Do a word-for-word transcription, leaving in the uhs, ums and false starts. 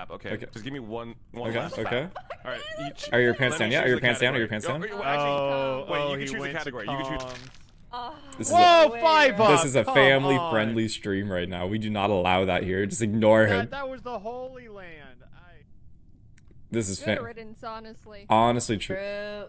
fab. Okay. okay. Just give me one one okay. last fab. Okay. All right. Each, are your pants down yet? Are your pants down? Are your pants down? Oh, wait, oh, you can choose a category. You can choose. Oh, this is whoa, a, five up, this is a family-friendly stream right now. We do not allow that here. Just ignore that, him. That was the Holy Land. I... This is fair. Honestly, honestly true. true.